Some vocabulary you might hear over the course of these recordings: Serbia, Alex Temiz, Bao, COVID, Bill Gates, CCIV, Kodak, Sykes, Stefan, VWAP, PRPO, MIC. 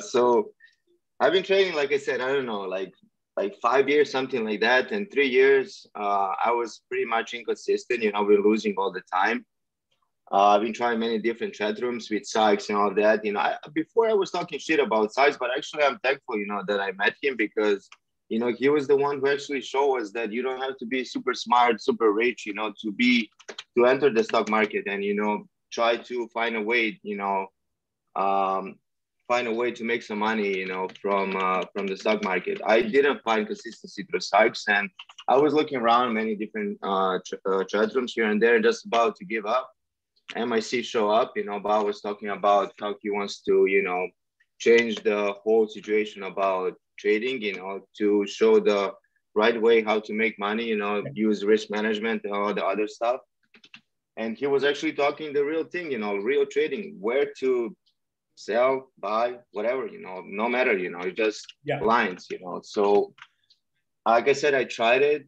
So I've been training, like I said, I don't know, like 5 years, something like that. And 3 years, I was pretty much inconsistent. You know, we're losing all the time. I've been trying many different chat rooms with Sykes and all that. You know, before I was talking shit about Sykes, but actually I'm thankful, you know, that I met him because, you know, he was the one who actually showed us that you don't have to be super smart, super rich, you know, to enter the stock market and, you know, try to find a way, you know, find a way to make some money, you know, from the stock market. I didn't find consistency through Sykes, and I was looking around many different chat rooms here and there, just about to give up. MIC show up, you know, Bao was talking about how he wants to, you know, change the whole situation about trading, you know, to show the right way how to make money, you know, use risk management and all the other stuff. And he was actually talking the real thing, you know, real trading, where to sell, buy, whatever, you know, no matter, you know, just lines, you know. So like I said, I tried it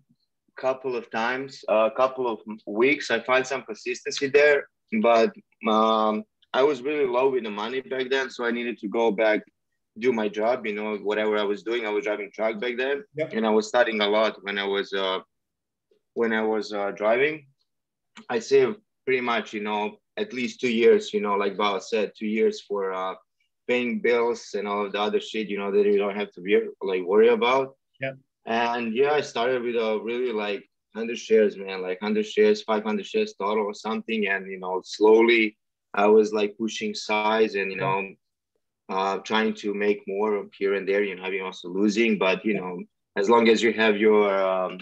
a couple of times, a couple of weeks. I find some consistency there, but I was really low with the money back then. So I needed to go back, do my job, you know, whatever I was doing. I was driving truck back then, and I was studying a lot when I was driving. I saved pretty much, you know, at least 2 years, you know, like Bao said, 2 years for paying bills and all of the other shit, you know, that you don't have to be like worry about. Yeah. And yeah, I started with a really like 100 shares, man, like 100 shares, 500 shares total or something. And, you know, slowly I was like pushing size and, you know, trying to make more here and there, you know, having also losing, but, you know, as long as you have your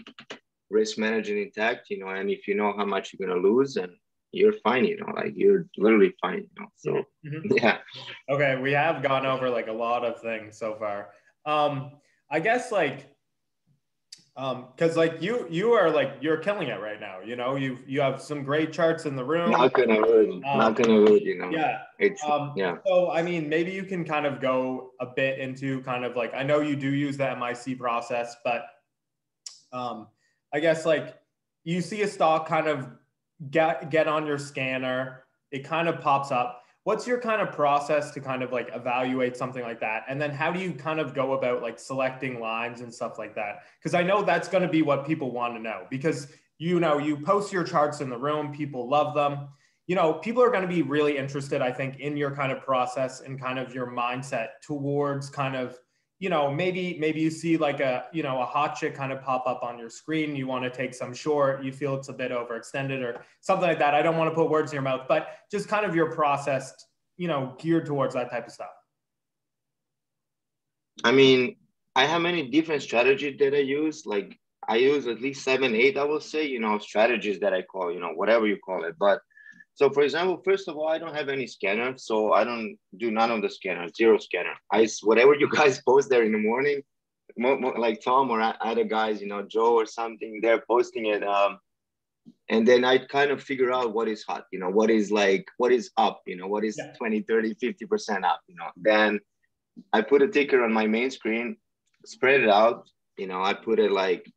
risk management intact, you know, and if you know how much you're going to lose, and you're fine, you know, like you're literally fine, you know, so yeah. Okay. We have gone over like a lot of things so far. I guess like, cause like you are like, you're killing it right now. You know, you have some great charts in the room. Not gonna rude, you know? Yeah. It's, yeah. So, I mean, maybe you can kind of go a bit into kind of like, I know you do use the MIC process, but, I guess like you see a stock kind of get on your scanner, it kind of pops up. What's your kind of process to kind of like evaluate something like that? And then how do you kind of go about like selecting lines and stuff like that? Because I know that's going to be what people want to know, because, you know, you post your charts in the room, people love them. You know, people are going to be really interested, I think, in your kind of process and kind of your mindset towards kind of, you know, maybe you see like a, you know, a hot chick kind of pop up on your screen. You want to take some short, you feel it's a bit overextended or something like that. I don't want to put words in your mouth, but just kind of your process, you know, geared towards that type of stuff. I mean, I have many different strategies that I use. Like I use at least 7, 8, I will say, you know, strategies that I call, you know, whatever you call it. But so for example, first of all, I don't have any scanner. So I don't do none of the scanner, zero scanner. Whatever you guys post there in the morning, like Tom or other guys, you know, Joe or something, they're posting it. And then I kind of figure out what is hot, you know, what is like, what is up, you know, what is 20, 30, 50% up, you know. Then I put a ticker on my main screen, spread it out, you know, I put it like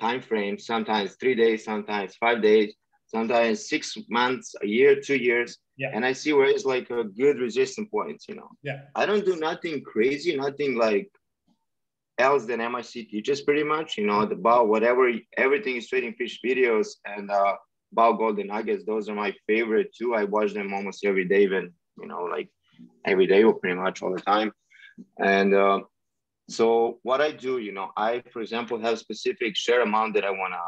time frame, sometimes 3 days, sometimes 5 days. Sometimes 6 months, a year, 2 years. Yeah. And I see where it's like a good resistance point, you know. Yeah. I don't do nothing crazy, nothing like else than MIC teaches pretty much, you know, the Bao, whatever, everything is trading fish videos and Bao Golden Nuggets. Those are my favorite too. I watch them almost every day, even, you know, like every day or pretty much all the time. And so what I do, you know, I, for example, have specific share amount that I want to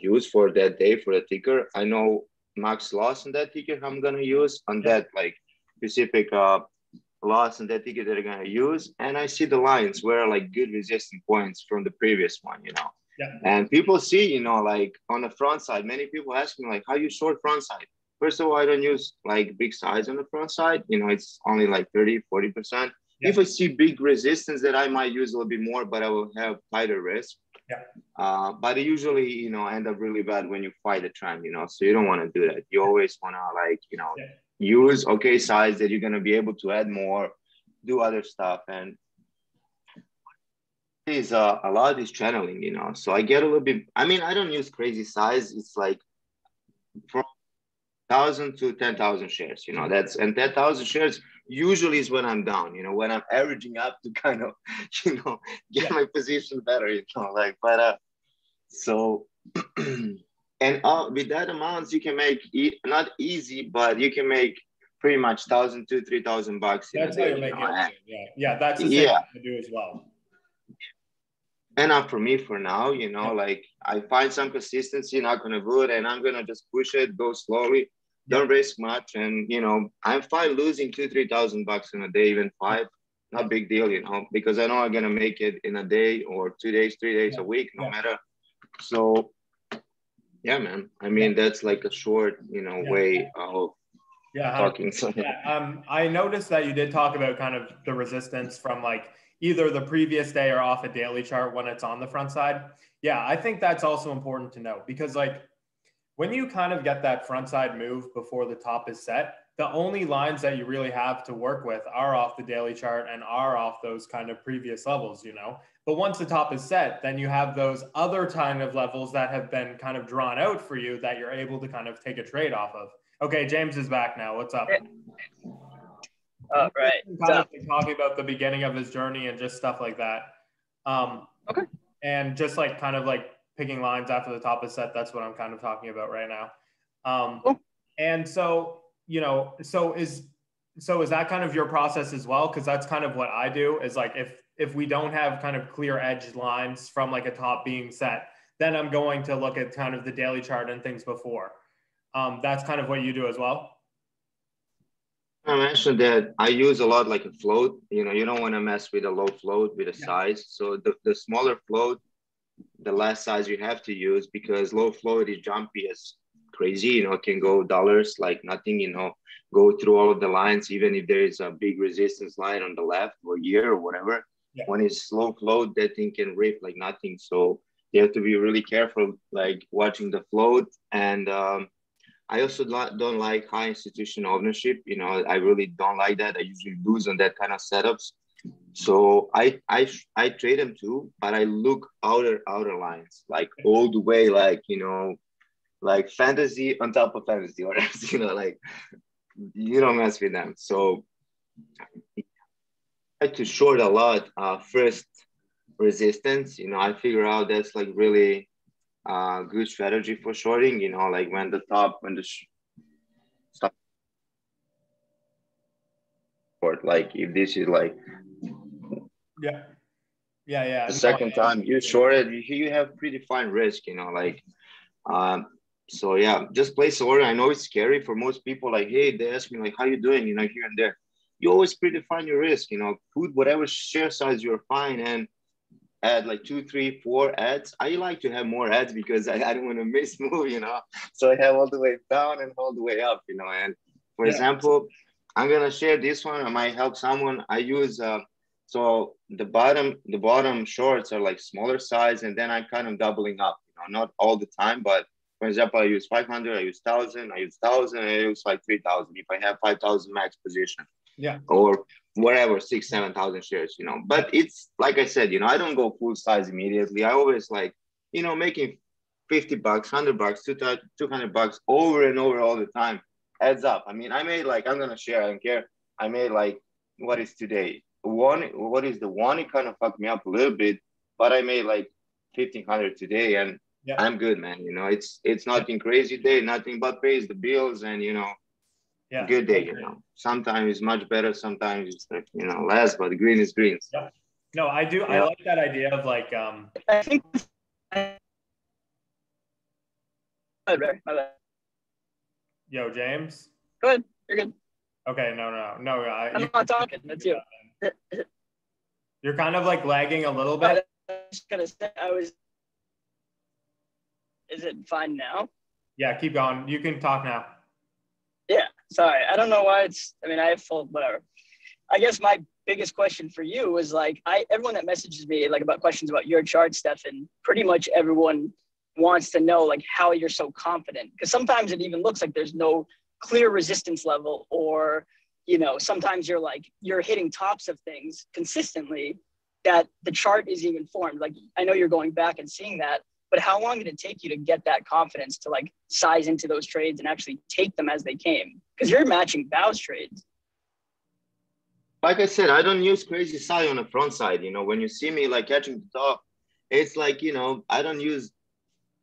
use for that day for the ticker. I know max loss on that ticker I'm gonna use on that like specific loss on that ticker that I'm gonna use, and I see the lines where are like good resistance points from the previous one, you know. And people see, you know, like on the front side, many people ask me like, how you short front side? First of all, I don't use like big size on the front side, you know, it's only like 30-40%. If I see big resistance, that I might use a little bit more, but I will have tighter risk. But it usually, you know, end up really bad when you fight the trend, you know, so you don't want to do that. You always want to like, you know, use okay size that you're going to be able to add more, do other stuff. And is a lot is channeling, you know, so I get a little bit, I mean, I don't use crazy size. It's like from 1,000 to 10,000 shares, you know, that's, and 10,000 shares usually is when I'm down, you know, when I'm averaging up to kind of, you know, get my position better, you know, like, but so, and with that amounts, you can make not easy, but you can make pretty much $1,000 to $3,000. That's how you make it. Yeah, that's the thing I do as well. Enough for me for now, you know, like I find some consistency, not gonna do it, and I'm gonna just push it, go slowly, don't risk much, and you know, I'm fine losing $2,000 to $3,000 in a day, even $5,000, not big deal, you know, because I know I'm gonna make it in a day or 2 days, 3 days, a week, no matter. So, yeah, man. I mean, that's like a short, you know, way of talking. I noticed that you did talk about kind of the resistance from like either the previous day or off a daily chart when it's on the front side. Yeah, I think that's also important to know, because like when you kind of get that front side move before the top is set, the only lines that you really have to work with are off the daily chart and are off those kind of previous levels, you know. But once the top is set, then you have those other kind of levels that have been kind of drawn out for you that you're able to kind of take a trade off of. Okay, James is back now. What's up? All right. Talking about the beginning of his journey and just stuff like that. Okay. And just like kind of like picking lines after the top is set. That's what I'm kind of talking about right now. Cool. And so, you know, so is that kind of your process as well? Because that's kind of what I do, is like if we don't have kind of clear edge lines from like a top being set, then I'm going to look at kind of the daily chart and things before. That's kind of what you do as well. I mentioned that I use a lot like a float, you know, you don't want to mess with a low float with a size. So the smaller float, the less size you have to use, because low float is jumpy as crazy, you know, it can go dollars like nothing, you know, go through all of the lines, even if there is a big resistance line on the left or here or whatever. When it's low float, that thing can rip like nothing. So you have to be really careful, like watching the float. And I also don't like high institutional ownership. You know, I really don't like that. I usually lose on that kind of setups. So I trade them too, but I look outer lines, like all the way, like, you know, like fantasy on top of fantasy, or else, you know, like you don't mess with them. So I try to short a lot first resistance. You know, I figure out that's like really good strategy for shorting, you know, like when the top, when the stop, or like if this is like the second time you short it, you have predefined risk, you know, like so yeah, just place order. I know it's scary for most people, like, hey, they ask me like, how you doing, you know, here and there. You always predefine your risk, you know, put whatever share size you're fine and add like 2, 3, 4 ads. I like to have more ads because I don't want to miss move, you know, so I have all the way down and all the way up, you know. And for example, I'm gonna share this one, I might help someone. I use so the bottom shorts are like smaller size, and then I'm kind of doubling up, you know, not all the time, but for example, I use 500, I use 1,000, I use 1,000, I use like 3,000 if I have 5,000 max position, or whatever, 6,000, 7,000 shares, you know. But it's like I said, you know, I don't go full size immediately. I always like, you know, making $50, $100, $200 over and over all the time adds up. I mean, I made like, I'm gonna share, I don't care. I made like, what is today? What is the one? It kind of fucked me up a little bit, but I made like 1,500 today, and I'm good, man. You know, it's nothing crazy day, nothing but pays the bills, and you know. Good day, you know. Sometimes it's much better, sometimes it's like, you know, less, but green is green. No, I do. I like that idea of like I think yo, James, go ahead, you're good. Okay, no, I'm not talking, that's you. You're kind of like lagging a little bit. I was just gonna say, is it fine now? Yeah, keep going, you can talk now. Yeah, sorry. I don't know why it's, I mean, I have full, whatever. I guess my biggest question for you is like, everyone that messages me like about questions about your chart, Stefan, pretty much everyone wants to know like how you're so confident. Because sometimes it even looks like there's no clear resistance level, or, you know, sometimes you're like, you're hitting tops of things consistently that the chart is even formed. Like, I know you're going back and seeing that, but how long did it take you to get that confidence to like size into those trades and actually take them as they came? Because you're matching Bao's trades. like I said, I don't use crazy side on the front side. You know, when you see me like catching the top, it's like, you know, I don't use,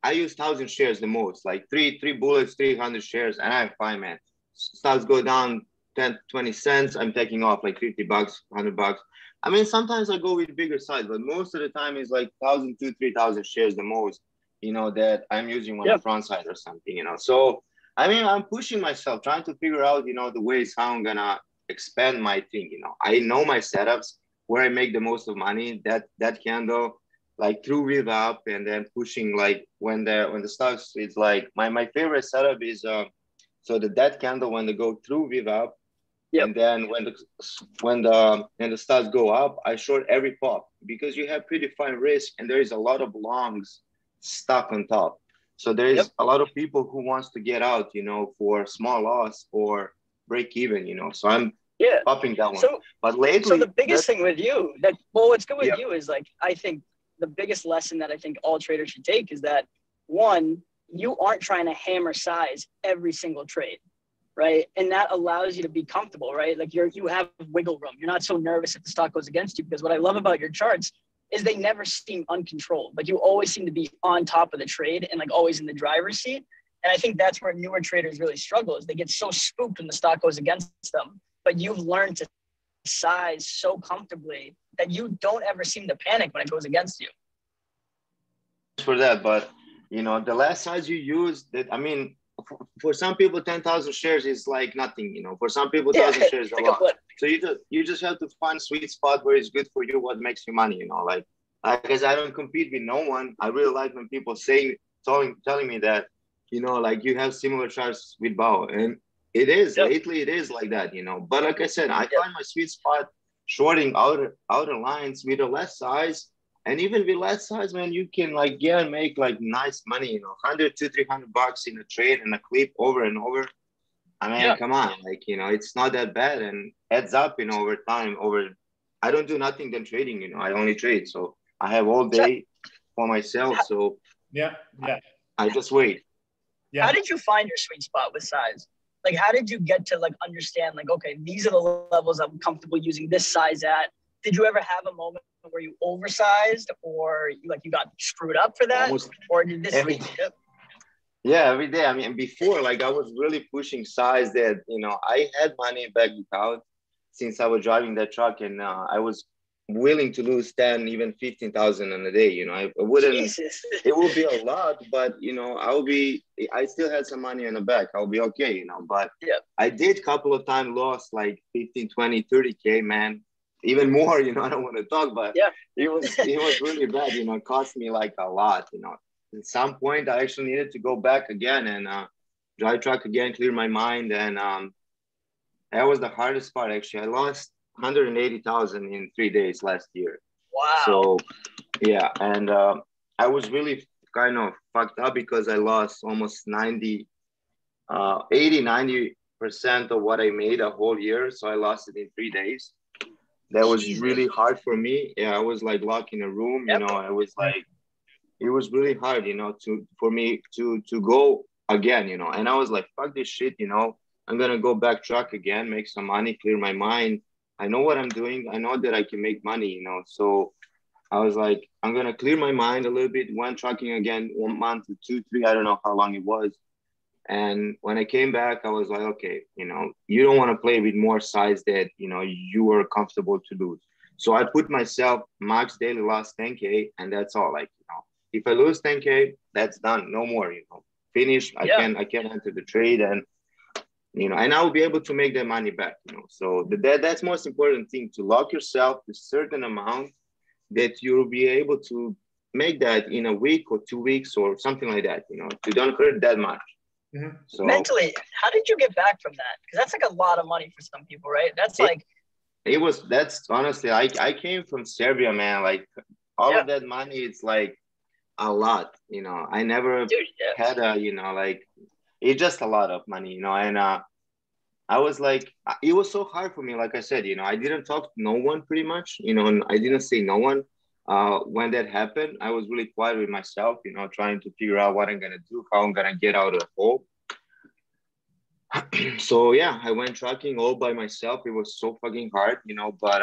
I use 1,000 shares the most, like three bullets, 300 shares, and I'm fine, man. Stocks go down 10, 20 cents. I'm taking off like 50 bucks, 100 bucks. I mean, sometimes I go with bigger size, but most of the time it's like 1,000, 2,000, 3,000 shares the most, you know, that I'm using on the front side or something, you know. So, I mean, I'm pushing myself, trying to figure out, you know, the ways how I'm going to expand my thing, you know. I know my setups, where I make the most of money, that handle, like through VWAP, and then pushing, like when the stocks, it's like my favorite setup is so the dead candle when they go through VWAP, and then when the stocks go up, I short every pop because you have pretty fine risk and there is a lot of longs stuck on top. So there is a lot of people who wants to get out, you know, for small loss or break even, you know. So I'm popping that one. So, but lately, so the biggest thing with you that what's good with you is like I think. The biggest lesson that I think all traders should take is that one, you aren't trying to hammer size every single trade, right? And that allows you to be comfortable, right? Like you have wiggle room. You're not so nervous if the stock goes against you, because what I love about your charts is they never seem uncontrolled. Like you always seem to be on top of the trade and like always in the driver's seat. And I think that's where newer traders really struggle is they get so spooked when the stock goes against them, but you've learned to size so comfortably that you don't ever seem to panic when it goes against you. For that, but you know, the last size you use that, I mean, for some people, 10,000 shares is like nothing, you know, for some people, 1,000 shares is a lot. So you just have to find sweet spot where it's good for you, what makes you money, you know, like, because I don't compete with no one. I really like when people telling me that, you know, like you have similar charts with Bao, and it is lately, it is like that, you know, but like I said, I find my sweet spot shorting outer lines with a less size, and even with less size, man, you can like make like nice money, you know, 100 to 300 bucks in a trade and a clip over and over. I mean, come on, like, you know, it's not that bad and adds up, you know, over time. I don't do nothing than trading, you know, I only trade, so I have all day for myself. So I just wait. How did you find your sweet spot with size? Like, how did you get to like understand like, okay, these are the levels I'm comfortable using this size at? Did you ever have a moment where you oversized or like you got screwed up for that? Almost or did this every day? Yeah, every day. I mean, before, like I was really pushing size that, you know, I had money back out since I was driving that truck, and I was willing to lose 10, even 15,000 in a day, you know. I wouldn't, it would be a lot, but you know, I still had some money in the back. I'll be okay, you know, but I did a couple of times lost like 15, 20, 30K, man, even more, you know, I don't want to talk, but it was really bad, you know, it cost me like a lot, you know. At some point I actually needed to go back again and drive truck again, clear my mind. And that was the hardest part. Actually, I lost 180,000 in 3 days last year. Wow. So yeah, and I was really kind of fucked up because I lost almost 80-90% of what I made a whole year. So I lost it in 3 days. That was really hard for me. Yeah, I was like locked in a room, you know. I was like, it was really hard, you know, for me to go again, you know. And I was like, fuck this shit, you know, I'm gonna go back truck again, make some money, clear my mind. I know what I'm doing. I know that I can make money, you know. So I was like, I'm going to clear my mind a little bit. Went trucking again 1 month or two, three. I don't know how long it was. And when I came back, I was like, okay, you know, you don't want to play with more size that, you know, you were comfortable to lose. So I put myself max daily loss 10K, and that's all. Like, you know, if I lose 10K, that's done. No more, you know, finish. I can enter the trade, and you know, and I will be able to make that money back, you know. So that's most important thing, to lock yourself to a certain amount that you'll be able to make that in a week or 2 weeks or something like that, you know, to don't hurt that much. Mm-hmm. So mentally, how did you get back from that? Because that's like a lot of money for some people, right? That's like. That's honestly, I came from Serbia, man. Like all of that money, it's like a lot, you know. I never had a, you know, like. It's just a lot of money, you know, and I was like, it was so hard for me. Like I said, you know, I didn't talk to no one pretty much, you know, and I didn't say no one. When that happened, I was really quiet with myself, you know, trying to figure out what I'm going to do, how I'm going to get out of the hole. So yeah, I went trucking all by myself. It was so fucking hard, you know, but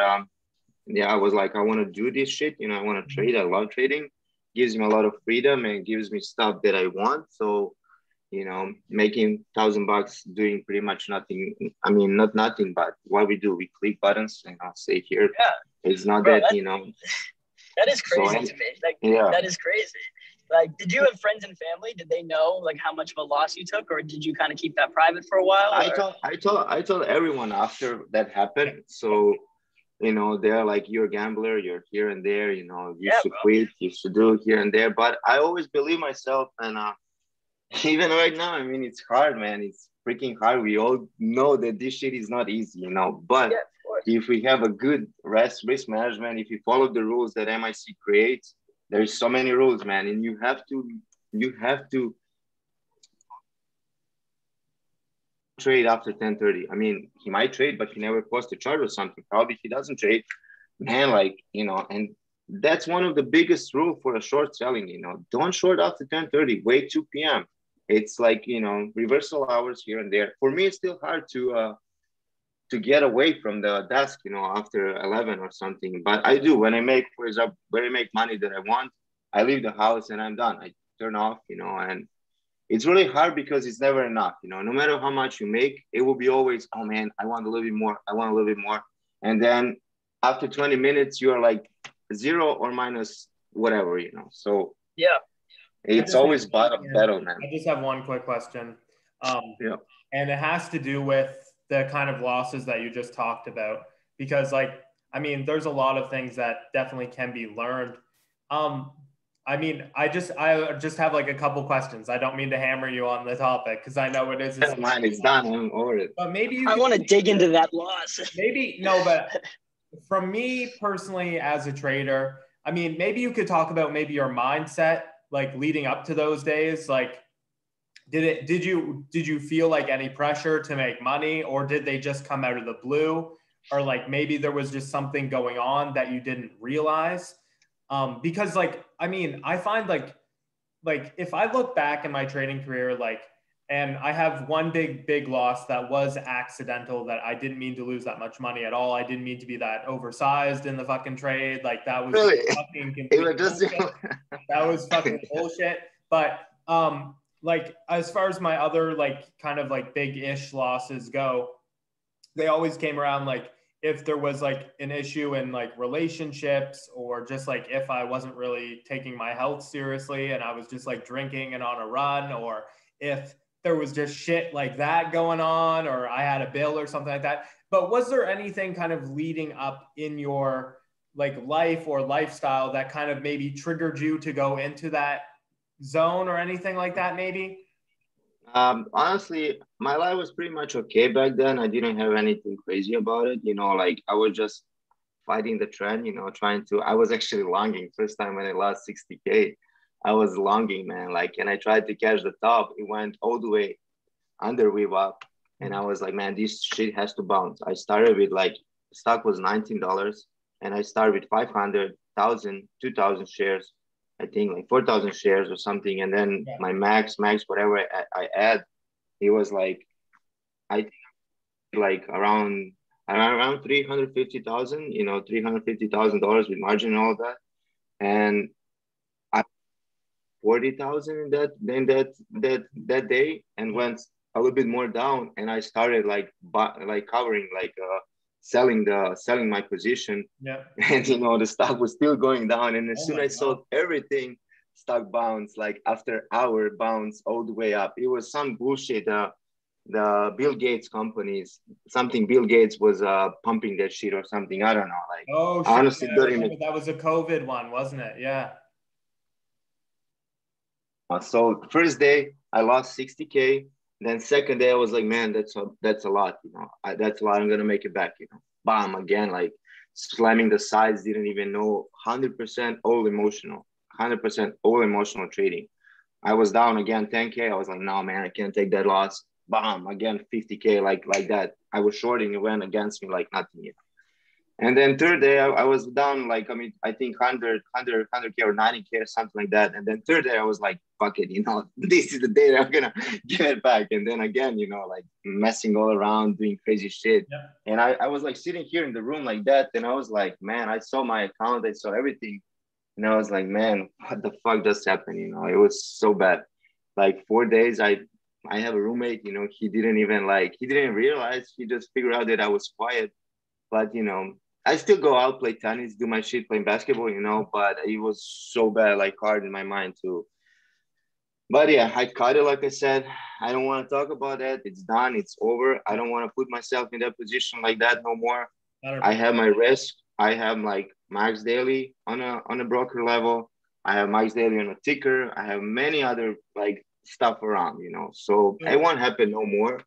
yeah, I was like, I want to do this shit, you know, I want to trade. I love trading. It gives me a lot of freedom and gives me stuff that I want. So, you know, making $1,000 doing pretty much nothing. I mean, not nothing, but what we do, we click buttons and I'll say here, yeah. It's not that, you know. That is crazy to me. Like, yeah. That is crazy. Like, did you have friends and family? Did they know like how much of a loss you took, or did you kind of keep that private for a while? I told everyone after that happened. So, you know, they're like, "You're a gambler. You're here and there. You know, you should quit. You should do here and there." But I always believe myself, and even right now, I mean, it's hard, man. It's freaking hard. We all know that this shit is not easy, you know. But if we have a good risk management, if you follow the rules that MIC creates. There's so many rules, man, and you have to trade after 10:30. I mean, he might trade, but he never posts a chart or something. Probably he doesn't trade, man. Like, you know, and that's one of the biggest rules for a short selling. You know, don't short after 10:30. Wait 2 p.m. It's like, you know, reversal hours here and there. For me, it's still hard to get away from the desk, you know, after 11 or something. But I do, when I make, for example, when I make money that I want, I leave the house and I'm done. I turn off, you know, and it's really hard because it's never enough, you know. No matter how much you make, it will be always, oh man, I want a little bit more. I want a little bit more. And then after 20 minutes, you are like zero or minus whatever, you know. So yeah, it's always bottom battle, man. I just have one quick question. Yeah. And it has to do with the kind of losses that you just talked about, because like, I mean, there's a lot of things that definitely can be learned. I mean, I just have like a couple questions. I don't mean to hammer you on the topic because I know it is. Mine is done. I'm over it. But maybe you I want to dig into that loss. Maybe no, but from me personally as a trader, I mean, maybe you could talk about maybe your mindset, like leading up to those days, like. Did you feel like any pressure to make money, or did they just come out of the blue, or like maybe there was just something going on that you didn't realize? Because like, I mean, I find like if I look back in my trading career, like, and I have one big loss that was accidental, that I didn't mean to lose that much money at all. I didn't mean to be that oversized in the fucking trade. Like that was really? Fucking that was fucking bullshit. But, like as far as my other like kind of like big-ish losses go, they always came around like if there was like an issue in like relationships, or just like if I wasn't really taking my health seriously and I was just like drinking and on a run, or if there was just shit like that going on, or I had a bill or something like that. But was there anything kind of leading up in your like life or lifestyle that kind of maybe triggered you to go into that zone or anything like that? Maybe honestly, my life was pretty much okay back then. I didn't have anything crazy about it, you know. Like I was just fighting the trend, you know, trying to I was actually longing. First time when I lost 60k, I was longing, man. Like, and I tried to catch the top. It went all the way under VWAP, and I was like, man, this shit has to bounce. I started with like stock was $19, and I started with 500,000, 2,000 shares, I think like 4,000 shares or something. And then my max, whatever I add, it was like, I think like around 350,000, you know, $350,000 with margin and all that. And I 40,000 in that day, and went a little bit more down. And I started like covering, like, selling my position, yeah. And you know, the stock was still going down, and as soon as I sold everything, stock bounced like after hour, bounced all the way up. It was some bullshit, the Bill Gates companies, something Bill Gates was pumping that shit or something, I don't know. Like, oh shit, honestly, that was a COVID one, wasn't it? Yeah. So first day I lost 60k. Then second day I was like, man, that's a lot, you know. That's a lot. I'm gonna make it back, you know. Bam, again, like slamming the sides. Didn't even know. 100% all emotional. 100% all emotional trading. I was down again 10k. I was like, no, man, I can't take that loss. Bam, again 50k, like that. I was shorting. It went against me like nothing, you know. And then third day, I was down, like, I mean, I think 100K or 90K or something like that. And then third day, I was like, fuck it, you know, this is the day that I'm going to give it back. And then again, you know, like messing all around, doing crazy shit. Yeah. And I was like sitting here in the room like that. And I was like, man, I saw my account, I saw everything. And I was like, man, what the fuck just happened? You know, it was so bad. Like 4 days, I have a roommate, you know, he didn't realize, he just figured out that I was quiet. But, you know, I still go out, play tennis, do my shit, playing basketball, you know, but it was so bad, like hard in my mind too. But yeah, I caught it, like I said. I don't want to talk about that. It's done. It's over. I don't want to put myself in that position like that no more. I have my risk. I have like Max Daily on a broker level. I have Max Daily on a ticker. I have many other like stuff around, you know, so it won't happen no more.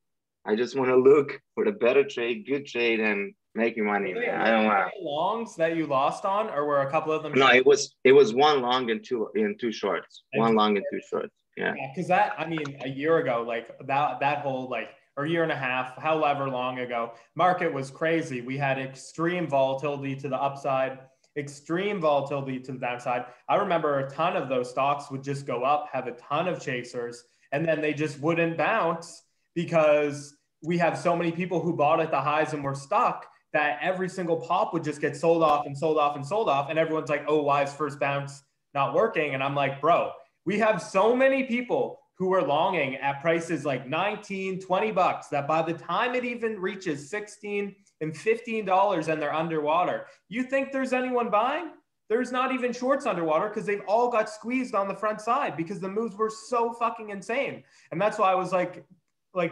I just want to look for the better trade, good trade, and making money. Man. I don't want longs that you lost on, or were a couple of them? No, it was one long and two shorts. One long and two shorts. Yeah. Because that, I mean, a year ago, like that whole like, or year and a half, however long ago, market was crazy. We had extreme volatility to the upside, extreme volatility to the downside. I remember a ton of those stocks would just go up, have a ton of chasers, and then they just wouldn't bounce because we have so many people who bought at the highs and were stuck, that every single pop would just get sold off and sold off and sold off. And everyone's like, oh, why is first bounce not working? And I'm like, bro, we have so many people who are longing at prices like 19, 20 bucks that by the time it even reaches 16 and $15 and they're underwater, you think there's anyone buying? There's not even shorts underwater because they've all got squeezed on the front side because the moves were so fucking insane. And that's why I was like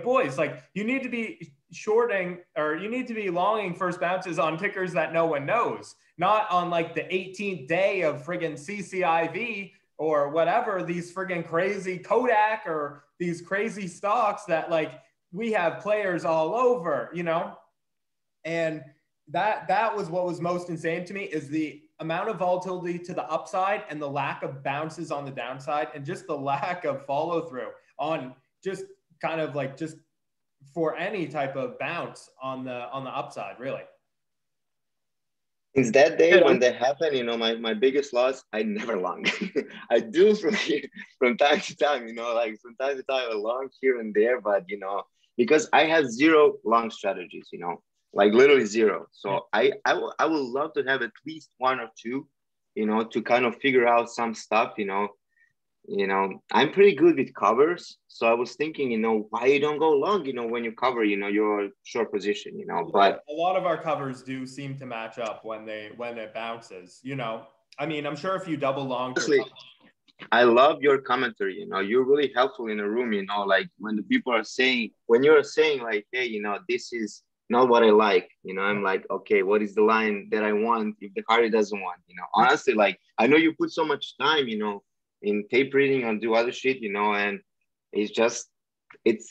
boys, like you need to be shorting, or you need to be longing first bounces on tickers that no one knows, not on like the 18th day of friggin' CCIV or whatever, these friggin' crazy Kodak or these crazy stocks that like we have players all over, you know? And that was what was most insane to me, is the amount of volatility to the upside and the lack of bounces on the downside and just the lack of follow through on just kind of like just for any type of bounce on the upside, really. Since that day when that happened, you know, my biggest loss, I never long. I do from time to time, you know, like from time to time I long here and there, but you know, because I have zero long strategies, you know, like literally zero. So I would love to have at least one or two, you know, to kind of figure out some stuff, you know. You know, I'm pretty good with covers. So I was thinking, you know, why you don't go long, you know, when you cover, you know, your short position, you know, but a lot of our covers do seem to match up when it bounces, you know, I mean, I'm sure if you double long. Honestly, I love your commentary, you know, you're really helpful in a room, you know, like when the people are saying, when you're saying like, hey, you know, this is not what I like, you know, I'm like, okay, what is the line that I want if the carry doesn't want, you know, honestly, like, I know you put so much time, you know, in tape reading and do other shit, you know, and it's just, it's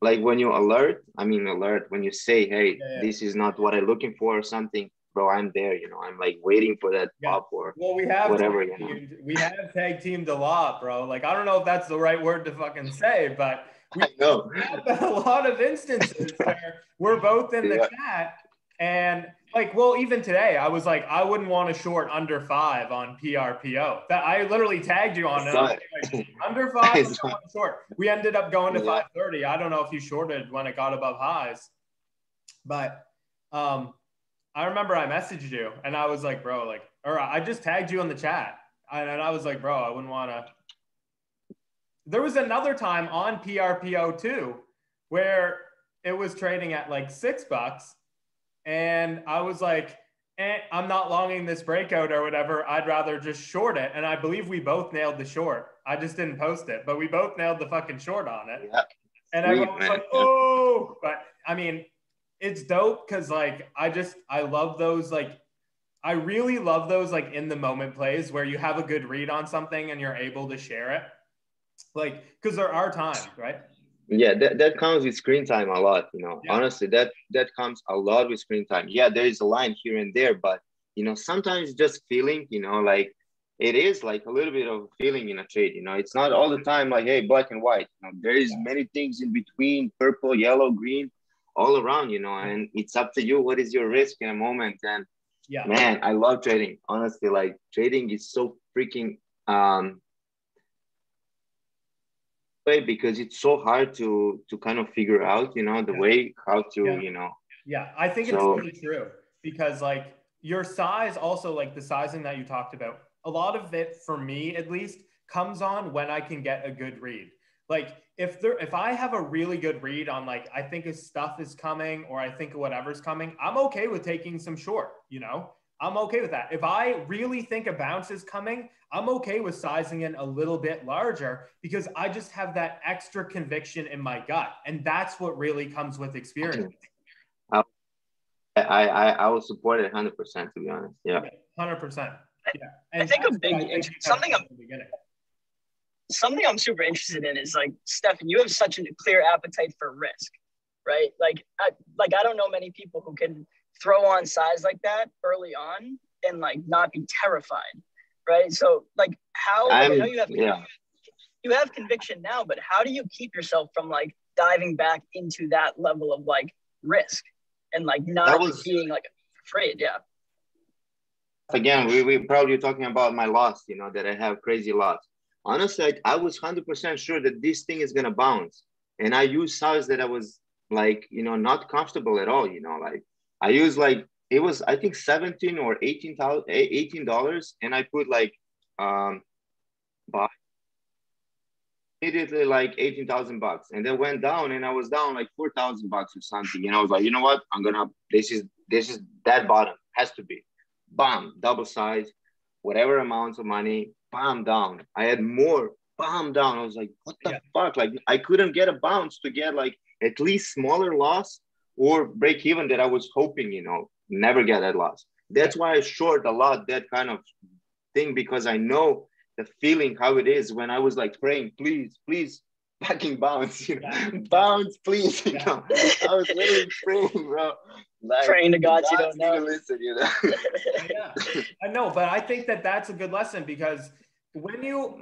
like when you alert, when you say, hey, this is not what I'm looking for or something, bro, I'm there, you know, I'm like waiting for that pop or whatever, you know. We have tag teamed a lot, bro. Like, I don't know if that's the right word to fucking say, but we have a lot of instances where we're both in the chat. And like, well, even today, I was like, I wouldn't want to short under 5 on PRPO. That I literally tagged you on it. Like, under 5, I don't want to short. We ended up going to 530. I don't know if you shorted when it got above highs. But I remember I messaged you and I was like, bro, like, or I just tagged you in the chat. And I was like, bro, I wouldn't want to. There was another time on PRPO too, where it was trading at like $6. And I was like, I'm not longing this breakout or whatever. I'd rather just short it. And I believe we both nailed the short. I just didn't post it, but we both nailed the fucking short on it. Yeah. And everyone was like, oh, but I mean, it's dope. Cause like, I love those. Like, I really love those like in the moment plays where you have a good read on something and you're able to share it. Like, cause there are times, right? Yeah, that comes with screen time a lot, you know. Yeah. Honestly, that comes a lot with screen time. Yeah, there is a line here and there, but, you know, sometimes just feeling, you know, like it is like a little bit of feeling in a trade, you know. It's not all the time like, hey, black and white. You know, there is many things in between, purple, yellow, green. all around, you know, and it's up to you. What is your risk in a moment? And yeah, man, I love trading. Honestly, like trading is so freaking way, because it's so hard to kind of figure out, you know, the way how to, you know. Yeah, I think it's really true, because like your size, also like the sizing that you talked about, a lot of it for me at least comes on when I can get a good read. Like if I have a really good read on, like, I think his stuff is coming, or I think whatever's coming, I'm okay with taking some short, you know, I'm okay with that. If I really think a bounce is coming, I'm okay with sizing in a little bit larger, because I just have that extra conviction in my gut. And that's what really comes with experience. I will support it 100%, to be honest. Yeah. 100%. Yeah. And I think a big, something I'm super interested in is, like, Stefan, you have such a clear appetite for risk, right? Like I don't know many people who can throw on size like that early on and like not be terrified, right? So like how, I know you have, you have conviction now, but how do you keep yourself from like diving back into that level of like risk and like not being like afraid? Yeah. Again, we're probably talking about my loss, you know, that I have crazy loss. Honestly, I was 100% sure that this thing is going to bounce. And I used size that I was like, you know, not comfortable at all. You know, like I used like, it was, I think $17 or $18. And I put like, buy immediately like 18,000 bucks. And then went down and I was down like 4,000 bucks or something. And I was like, you know what? I'm going to, this is that bottom has to be. Bam, double size, whatever amounts of money, bam, down. I had more, bam, down. I was like, what the fuck? Like, I couldn't get a bounce to get like at least smaller loss or break even that I was hoping, you know, never get that loss. That's why I short a lot that kind of thing, because I know the feeling how it is when I was like praying, please, please fucking bounce, you know, bounce, please, you know. I was literally praying, bro. Like, praying to God you don't know. Listen, you know? I know, but I think that that's a good lesson, because when you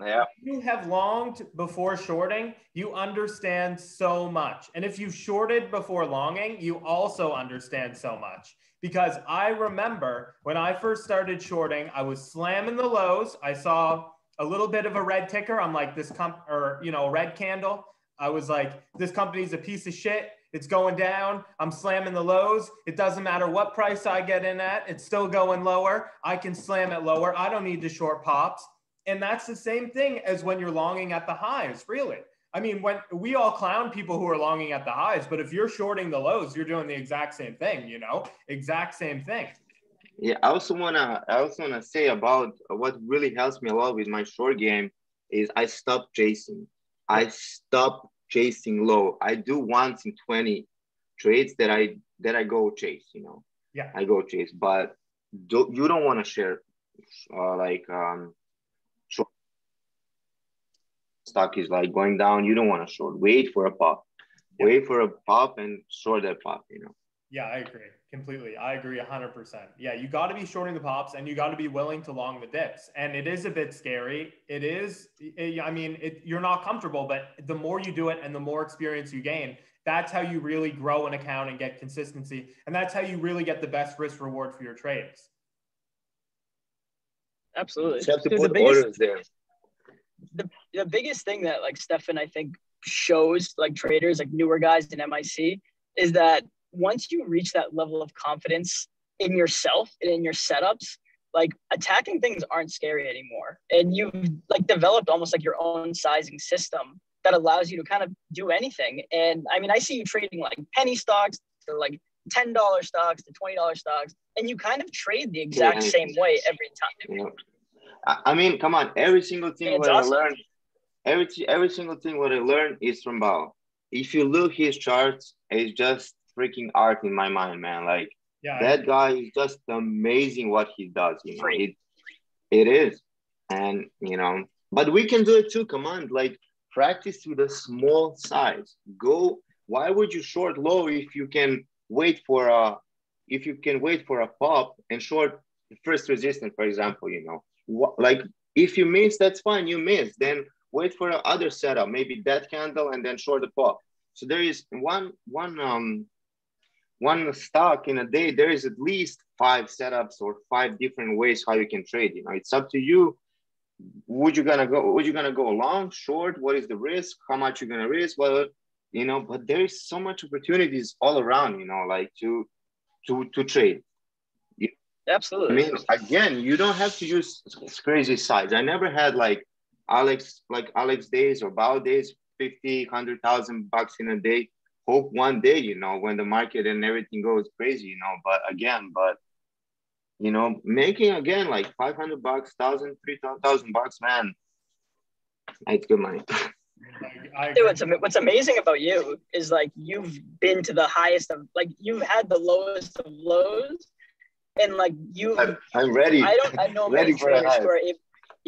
have longed before shorting, you understand so much. And if you've shorted before longing, you also understand so much. Because I remember when I first started shorting, I was slamming the lows. I saw a little bit of a red ticker. I'm like, this or, you know, a red candle. I was like, this company's a piece of shit. It's going down. I'm slamming the lows. It doesn't matter what price I get in at. It's still going lower. I can slam it lower. I don't need to short pops. And that's the same thing as when you're longing at the highs, really. I mean, when we all clown people who are longing at the highs, but if you're shorting the lows, you're doing the exact same thing, you know, exact same thing. Yeah, I also wanna say about what really helps me a lot with my short game is I stopped chasing. I stopped chasing low. I do once in 20 trades that I go chase, you know. Yeah, I go chase, but you don't want to share like short stock is like going down. You don't want to short. Wait for a pop. Yeah. Wait for a pop and short that pop, you know. Yeah, I agree completely. I agree 100%. Yeah, you got to be shorting the pops and you got to be willing to long the dips. And it is a bit scary. It is, you're not comfortable, but the more you do it and the more experience you gain, that's how you really grow an account and get consistency. And that's how you really get the best risk reward for your trades. Absolutely. You have to put orders there. The biggest thing that like Stefan, I think, shows like traders, like newer guys in MIC, is that once you reach that level of confidence in yourself and in your setups, like attacking things aren't scary anymore. And you've like developed almost like your own sizing system that allows you to kind of do anything. And I mean, I see you trading like penny stocks to like $10 stocks to $20 stocks, and you kind of trade the exact same way every time. Yeah. I mean, come on, every single thing I learned, every single thing what I learned is from Bao. If you look his charts, it's just freaking art in my mind, man. Like that guy is just amazing what he does, you know. It is. And you know, but we can do it too. Come on, like practice with a small size. Go, why would you short low if you can wait for a pop and short the first resistance, for example, you know? Like if you miss, that's fine, you miss, then wait for another setup, maybe that candle, and then short the pop. So there is one one stock in a day, there is at least 5 setups or 5 different ways how you can trade. You know, it's up to you. Would you gonna go long, short? What is the risk? How much you're gonna risk? Well, you know, but there is so much opportunities all around, you know, like to trade. Absolutely. I mean, again, you don't have to use crazy size. I never had like Alex days or Bao days, 50, 100,000 bucks in a day. Hope one day, you know, when the market and everything goes crazy, you know, but you know, making again, like 500 bucks, 1,000, 3,000 bucks, man, that's good money. What's amazing about you is like, you've been to the highest of, like, you've had the lowest of lows, and like you, I'm ready. I know many traders who are,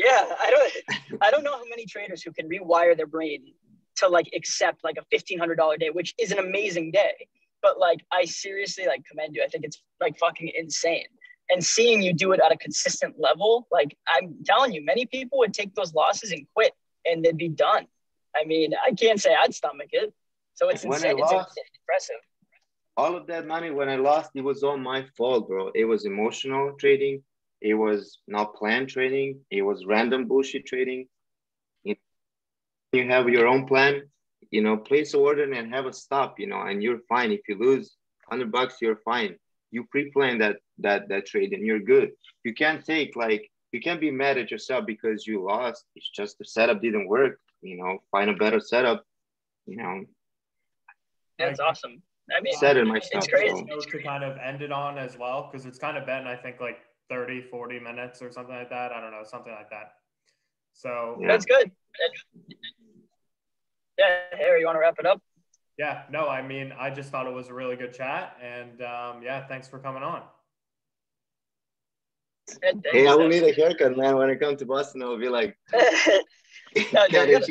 I don't know how many traders who can rewire their brain to like accept like a $1,500 day, which is an amazing day. But like, I seriously like commend you. I think it's like fucking insane. And seeing you do it at a consistent level, like I'm telling you, many people would take those losses and quit and they'd be done. I mean, I can't say I'd stomach it. So it's insane. It's impressive. All of that money, when I lost, it was all my fault, bro. It was emotional trading. It was not planned trading. It was random bullshit trading. You have your own plan, you know, place an order and have a stop, you know, and you're fine. If you lose 100 bucks, you're fine. You pre-plan that trade and you're good. You can't take like, you can't be mad at yourself because you lost. It's just the setup didn't work, you know, find a better setup, you know. That's awesome. I mean, said it myself, it's crazy. So to kind of end it on as well, because it's kind of been, I think, like 30, 40 minutes or something like that. I don't know, something like that. So yeah. That's good. Yeah, Harry, you want to wrap it up? Yeah, no, I mean, I just thought it was a really good chat. And yeah, thanks for coming on. Hey, I will need a haircut, man. When I come to Boston, I'll be like... no,